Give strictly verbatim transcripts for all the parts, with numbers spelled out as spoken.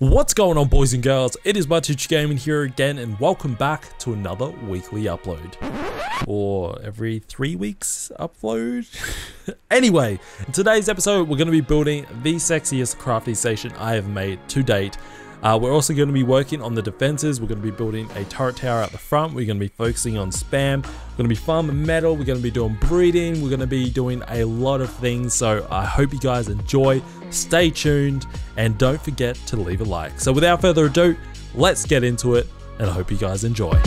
What's going on, boys and girls? It is Muntage Gaming here again, and welcome back to another weekly upload. Or every three weeks upload? Anyway, in today's episode, we're going to be building the sexiest crafting station I have made to date. Uh, we're also going to be working on the defenses. We're going to be building a turret tower at the front. We're going to be focusing on spam. We're going to be farming metal. We're going to be doing breeding. We're going to be doing a lot of things. So I hope you guys enjoy. Stay tuned and don't forget to leave a like. So without further ado, let's get into it, and I hope you guys enjoy.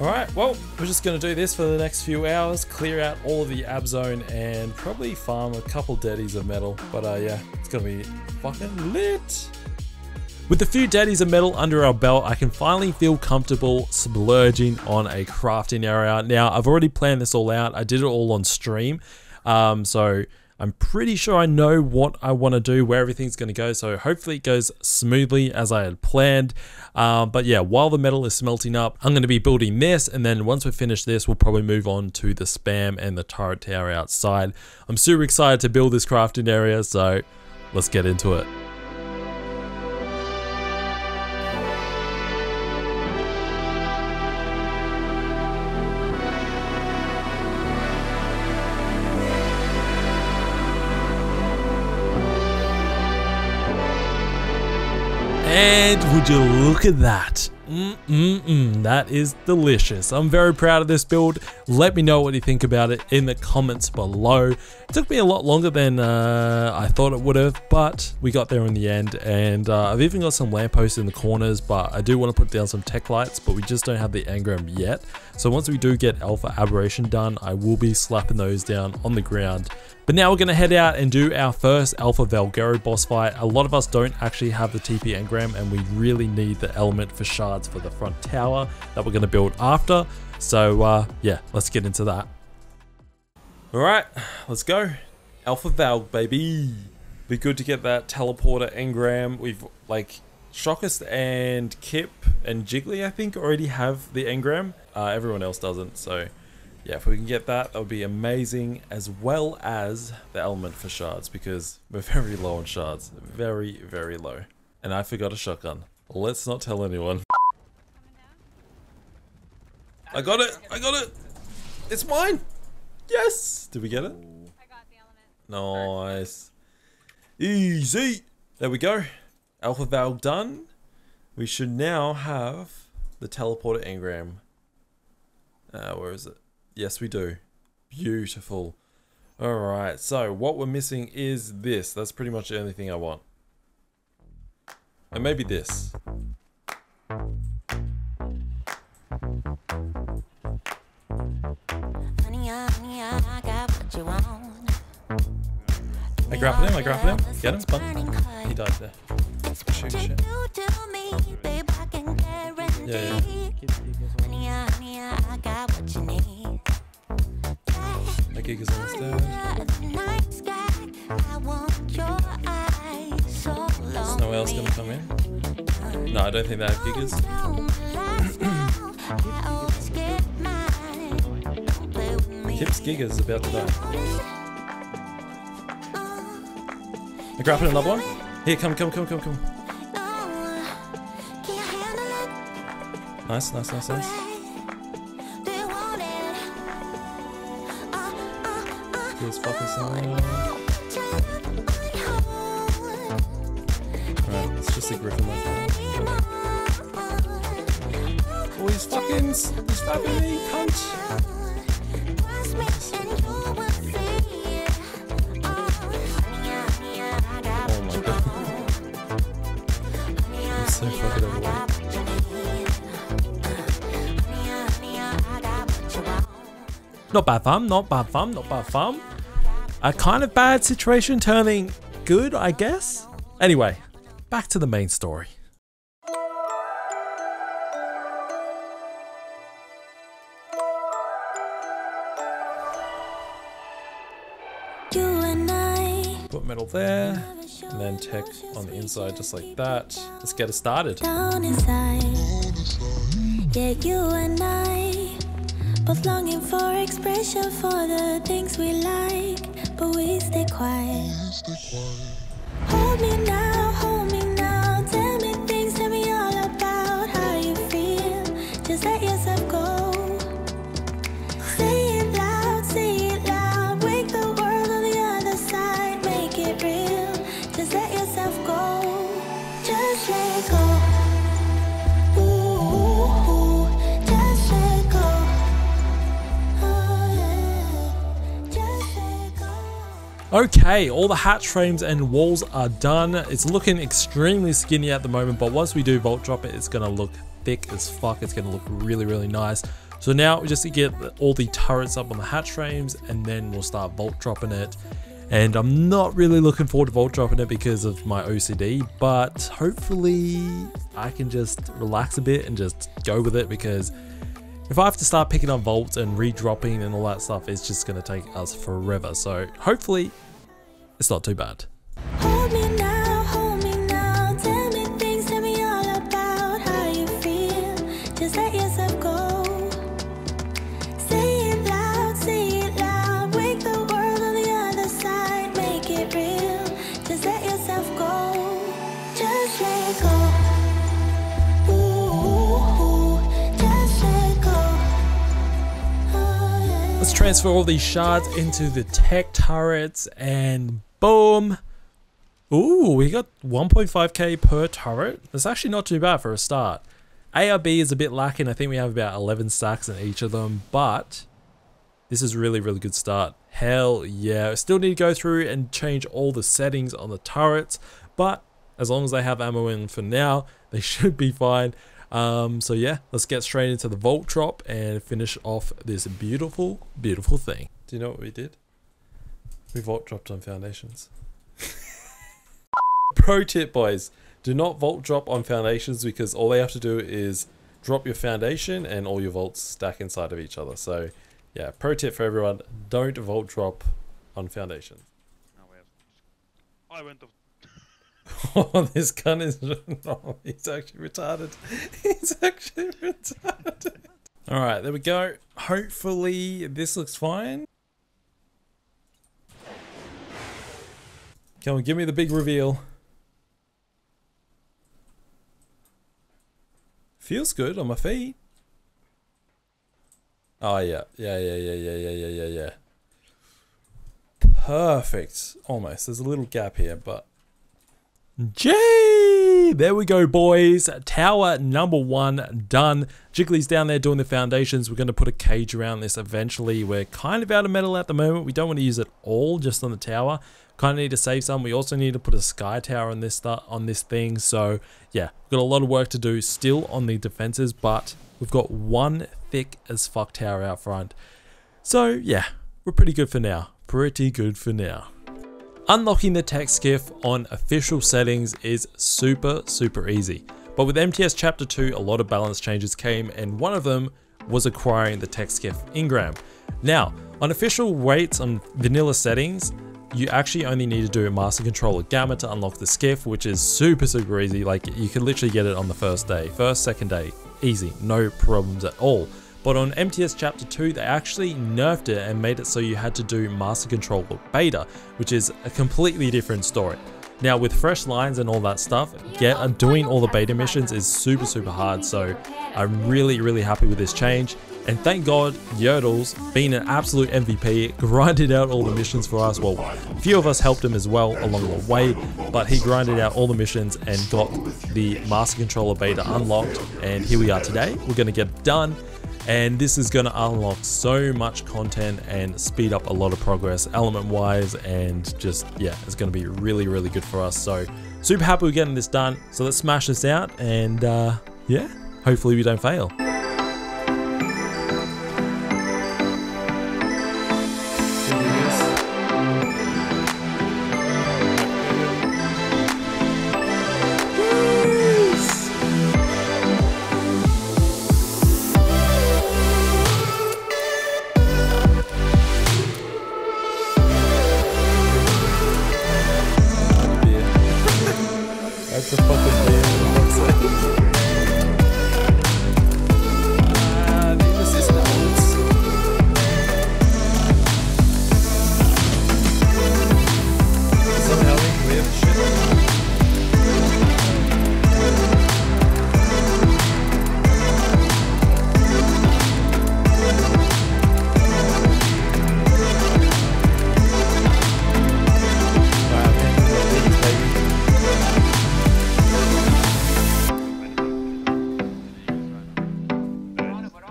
Alright, well, we're just going to do this for the next few hours, clear out all of the A B zone and probably farm a couple daddies of metal, but uh, yeah, it's going to be fucking lit. With a few daddies of metal under our belt, I can finally feel comfortable splurging on a crafting area. Now, I've already planned this all out, I did it all on stream, um, so I'm pretty sure I know what I want to do, where everything's going to go, so hopefully it goes smoothly as I had planned. Um, but yeah, while the metal is smelting up, I'm going to be building this, and then once we finish this, we'll probably move on to the spam and the turret tower outside. I'm super excited to build this crafting area, so let's get into it. And would you look at that? Mm-mm-mm, that is delicious. I'm very proud of this build. Let me know what you think about it in the comments below. It took me a lot longer than uh, I thought it would have, but we got there in the end. And uh, I've even got some lampposts in the corners, but I do want to put down some tech lights, but we just don't have the engram yet. So once we do get Alpha Aberration done, I will be slapping those down on the ground. But now we're going to head out and do our first Alpha Valguero boss fight. A lot of us don't actually have the T P engram, and we really need the element for shards for the front tower that we're going to build after. So uh, yeah, let's get into that. Alright, let's go. Alpha Valg, baby. Be good to get that teleporter engram. We've, like, Shockest and Kip and Jiggly, I think, already have the engram. Uh, everyone else doesn't, so... yeah, if we can get that, that would be amazing, as well as the element for shards, because we're very low on shards. Very, very low. And I forgot a shotgun. Let's not tell anyone. I got it! I got it! It's mine! Yes! Did we get it? I got the element. Nice. Easy! There we go. Alpha Valve done. We should now have the teleporter engram. Uh, where is it? Yes, we do. Beautiful. Alright, so what we're missing is this. That's pretty much the only thing I want. And maybe this. I grappled him, I grappled him. Get him, spun. He died there. Shoot, shit. Yeah, yeah. Okay, because I there's no else gonna come in. No, I don't think they have gigas. Kip's gigas about to die. I grab another one. Here, come, come, come, come, come. Nice, nice, nice, nice. Alright, it's just a griffin like that. Oh, he's fucking, he's fucking me, cunt! Oh my god. I'm so fucking overweight. Not bad farm, not bad farm, not bad farm. a kind of bad situation turning good, I guess? Anyway, back to the main story. Put metal there, and then tech on the inside just like that. Let's get it started. Down inside. Yeah, you and I both longing for expression for the things we like, but we stay quiet. Hold me now, hold me now, tell me things, tell me all about how you feel. Just let yourself go. Say it loud, say it loud, wake the world on the other side, make it real. Just let yourself go, just let go. Okay, all the hatch frames and walls are done. It's looking extremely skinny at the moment, but once we do bolt drop it, it's gonna look thick as fuck. It's gonna look really, really nice. So now we just get all the turrets up on the hatch frames, and then we'll start bolt dropping it. And I'm not really looking forward to bolt dropping it because of my O C D, but hopefully I can just relax a bit and just go with it, because if I have to start picking up vaults and re-dropping and all that stuff, it's just going to take us forever. So hopefully it's not too bad. Hold me now, hold me now, tell me things, tell me all about how you feel, just let yourself go. Say it loud, say it loud, wake the world on the other side, make it real, just let yourself go, just let go. Let's transfer all these shards into the tech turrets and boom. Ooh, we got one point five K per turret. That's actually not too bad for a start. A R B is a bit lacking. I think we have about eleven stacks in each of them, but this is really, really good start. Hell yeah. Still need to go through and change all the settings on the turrets, but as long as they have ammo in for now, they should be fine. Um, so yeah, let's get straight into the vault drop and finish off this beautiful, beautiful thing. Do you know what we did? We vault dropped on foundations. Pro tip, boys, do not vault drop on foundations, because all they have to do is drop your foundation and all your vaults stack inside of each other. So yeah, pro tip for everyone, don't vault drop on foundations. Oh, well. I went off. Oh, this gun is oh, he's actually retarded. He's actually retarded. Alright, there we go. Hopefully this looks fine. Come on, give me the big reveal. Feels good on my feet. Oh yeah. Yeah, yeah, yeah, yeah, yeah, yeah, yeah, yeah. Perfect. Almost. There's a little gap here, but Jay, there we go, boys. Tower number one done. Jiggly's down there doing the foundations. We're going to put a cage around this eventually. We're kind of out of metal at the moment. We don't want to use it all just on the tower. Kind of need to save some. We also need to put a sky tower on this stuff, on this thing. So yeah, we've got a lot of work to do still on the defenses, but we've got one thick as fuck tower out front. So yeah, we're pretty good for now. Pretty good for now. Unlocking the tech skiff on official settings is super, super easy. But with M T S Chapter two, a lot of balance changes came, and one of them was acquiring the tech skiff engram. Now, on official weights on vanilla settings, you actually only need to do a Master Controller Gamma to unlock the skiff, which is super, super easy. Like, you can literally get it on the first day, first, second day, easy, no problems at all. But on M T S Chapter two, they actually nerfed it and made it so you had to do Master Controller Beta, which is a completely different story. Now with fresh lines and all that stuff, yeah, doing all the beta missions is super, super hard. So I'm really, really happy with this change. And thank God Yodels, being an absolute M V P, grinded out all the missions for us. Well, a few of us helped him as well along the way, but he grinded out all the missions and got the Master Controller Beta unlocked. And here we are today. We're going to get it done. And this is going to unlock so much content and speed up a lot of progress element wise, and just yeah, it's going to be really, really good for us. So super happy we're getting this done. So let's smash this out, and uh yeah, hopefully we don't fail. the fucking game. Ah, this is the old. Somehow we weird shit.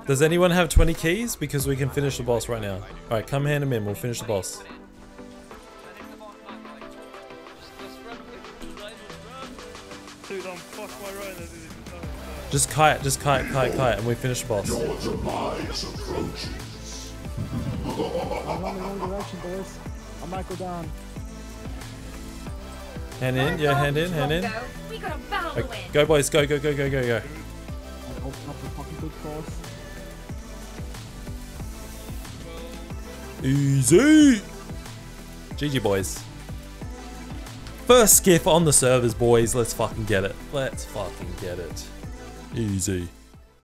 Does anyone have twenty keys? Because we can finish the boss right now. Alright, come hand them in, we'll finish the boss. Just kite, just kite, kite, kite, and we finish the boss. I'm Michael down. Hand in, yeah, hand in, hand in. Okay, go boys, go, go, go, go, go, go. Easy! G G boys. First skiff on the servers boys, let's fucking get it. Let's fucking get it. Easy.